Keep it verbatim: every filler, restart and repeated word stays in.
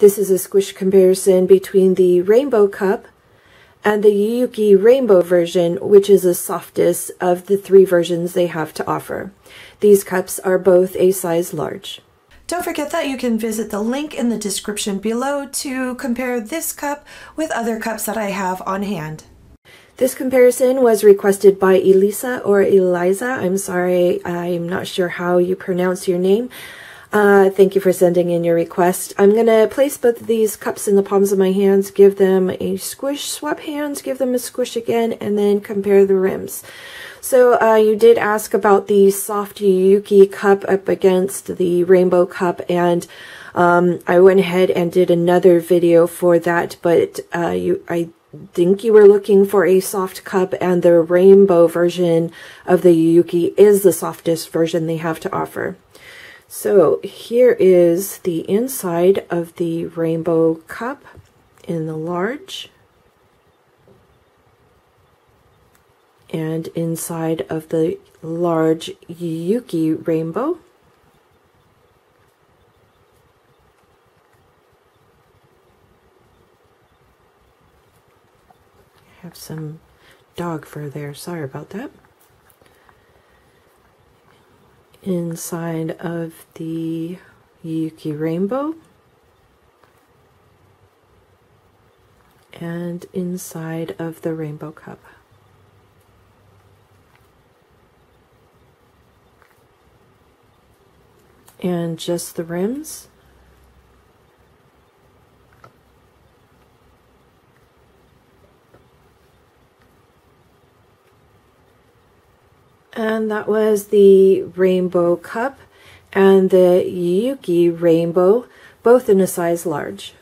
This is a squish comparison between the Rainbow Cup and the Yuuki Rainbow version, which is the softest of the three versions they have to offer. These cups are both a size large. Don't forget that you can visit the link in the description below to compare this cup with other cups that I have on hand. This comparison was requested by Elisa or Eliza. I'm sorry, I'm not sure how you pronounce your name. Uh, thank you for sending in your request. I'm going to place both of these cups in the palms of my hands, give them a squish, swap hands, give them a squish again, and then compare the rims. So uh, you did ask about the soft Yuuki cup up against the Rainbow Cup, and um, I went ahead and did another video for that, but uh, you, I think you were looking for a soft cup, and the Rainbow version of the Yuuki is the softest version they have to offer. So here is the inside of the Rainbow Cup in the large, and inside of the large Yuuki Rainbow. I have some dog fur there, sorry about that. Inside of the Yuuki Rainbow, and inside of the Rainbow Cup. And just the rims. And that was the Rainbow Cup and the Yuuki Rainbow, both in a size large.